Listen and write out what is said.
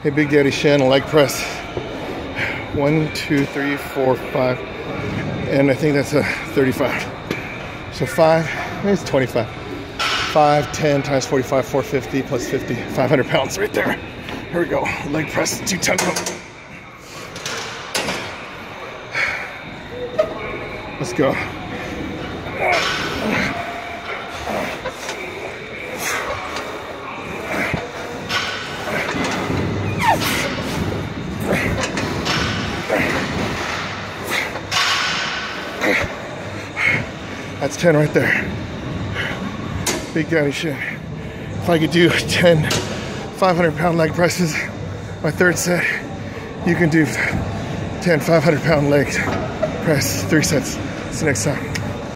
Hey, Big Daddy Shin, leg press. 1, 2, 3, 4, 5. And I think that's a 35. So 5, maybe it's 25. 5, 10 times 45, 450 plus 50, 500 pounds right there. Here we go. Leg press, 2 tons. Let's go. That's 10 right there. Big Daddy Shin. If I could do 10 500-pound leg presses, my third set, you can do 10 500-pound leg press, 3 sets. See you next time.